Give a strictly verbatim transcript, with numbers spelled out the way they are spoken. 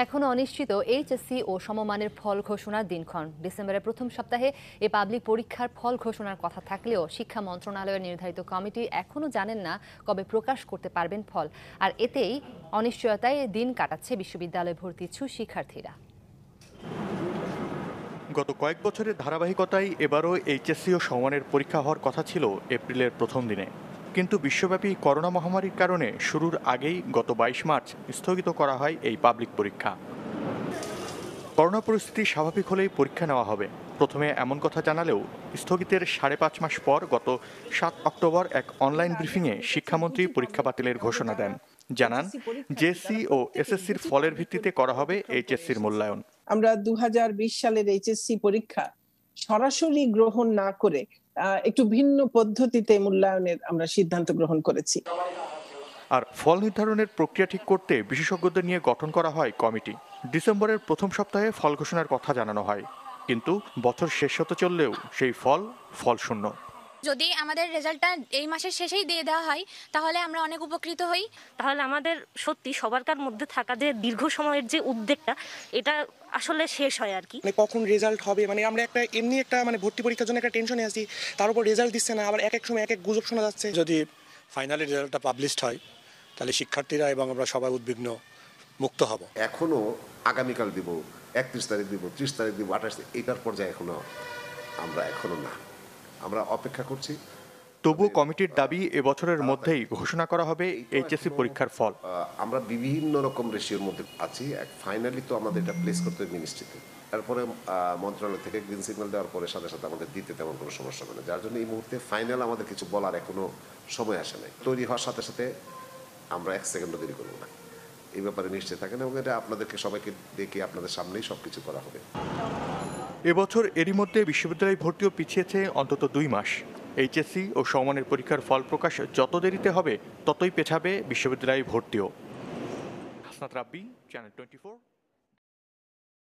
एखोनो अनिश्चित एचएससी और सममानेर फल घोषणार दिनक्षण डिसेम्बरेर प्रथम सप्ताहे ए पाब्लिक परीक्षार फल घोषणार कथा थाकलेओ शिक्षा मंत्रणालयेर निर्धारित कमिटी एखोनो जानेन ना कबे प्रकाश करते पारबेन फल आर एतेई अनिश्चयताय दिन काटाচ্ছে विश्वविद्यालय भर्ती इच्छु शिक्षार्थीरा। गत कयेक बछरेर धाराबाहिकताय एबारो एचएससी और सममानेर परीक्षा होवार कथा छिलो एप्रिलेर प्रथम दिने, किन्तु विश्वव्यापी करोना महामारीर कारणे शुरूर आगेई गत बाईश मार्च स्थगित करा हय एई पाब्लिक परीक्षा। करोना परिस्थिति स्वाभाविक होलेई परीक्षा नेওয়া হবে प्रथमे एमन कथा जानालेও स्थगितेर साढ़े पाँच मास पर गत सात अक्टोबर एक अनलाइन ब्रिफिंगे शिक्षामंत्री परीक्षा बातिलेर घोषणा देन। জানান জেএসসি ও এসএসসির ফলের ভিত্তিতে করা হবে এইচএসসির মূল্যায়ন। আমরা দুই হাজার বিশ সালের এইচএসসি পরীক্ষা সরাসরি গ্রহণ না করে একটু ভিন্ন পদ্ধতিতে মূল্যায়নের আমরা সিদ্ধান্ত গ্রহণ করেছি। আর ফল নির্ধারণের প্রক্রিয়া ঠিক করতে বিশেষজ্ঞদের নিয়ে গঠন করা হয় কমিটি। ডিসেম্বরের প্রথম সপ্তাহে ফল ঘোষণার কথা জানানো হয়, কিন্তু বছর শেষ হতে চললেও সেই ফল ফল শূন্য। যদি আমাদের রেজাল্টটা এই মাসের শেষেই দিয়ে দেওয়া হয় তাহলে আমরা অনেক উপকৃত হই। তাহলে আমাদের সত্যি সবারকার মধ্যে থাকা যে দীর্ঘ সময়ের যে উদ্যোগটা এটা আসলে শেষ হয় আর কি। মানে কখন রেজাল্ট হবে, মানে আমরা একটা এমনি একটা মানে ভর্তি পরীক্ষার জন্য একটা টেনশনে আছি, তার উপর রেজাল্ট দিচ্ছে না, আবার এক এক সময় এক এক গুজব শোনা যাচ্ছে। যদি ফাইনালি রেজাল্টটা পাবলিশড হয় তাহলে শিক্ষার্থীরা এবং আমরা সবাই উদ্বিগ্ন মুক্ত হব। এখনো আগামীকাল দিব, একত্রিশ তারিখ দিব, ত্রিশ তারিখ দিব, আঠাশ তারিখ, এটার পর্যায়ে এখনো আমরা এখনো না। তবুও কমিটির দাবি এবছরের মধ্যেই ঘোষণা করা হবে এইচএসসি পরীক্ষার ফল। আমরা বিভিন্ন রকম রেশিওর মধ্যে আছি, এক ফাইনালি তো আমাদের এটা প্লেস করতে হবে মিনিস্ট্রিতে, তারপরে মন্ত্রণালয় থেকে গ্রিন সিগন্যাল দেওয়ার পরে সাথে সাথে আমাদের দিতে তেমন কোনো সমস্যা হবে না, যার জন্য এই মুহূর্তে ফাইনাল আমাদের কিছু বলার এখনো সময় আসে নাই। তৈরি হওয়ার সাথে সাথে আমরা এক সেকেন্ডও দেরি করবো না, এই ব্যাপারে নিশ্চয় থাকেন এবং এটা আপনাদেরকে সবাইকে দেখে আপনাদের সামনেই সবকিছু করা হবে। এবছর এরই মধ্যে বিশ্ববিদ্যালয় ভর্তিও পিছিয়েছে অন্তত দুই মাস। এইচএসসি ও সমমানের পরীক্ষার ফল প্রকাশ যত দেরিতে হবে ততই পেছাবে বিশ্ববিদ্যালয় ভর্তিও। Hasnat Rabbi, channel twenty four.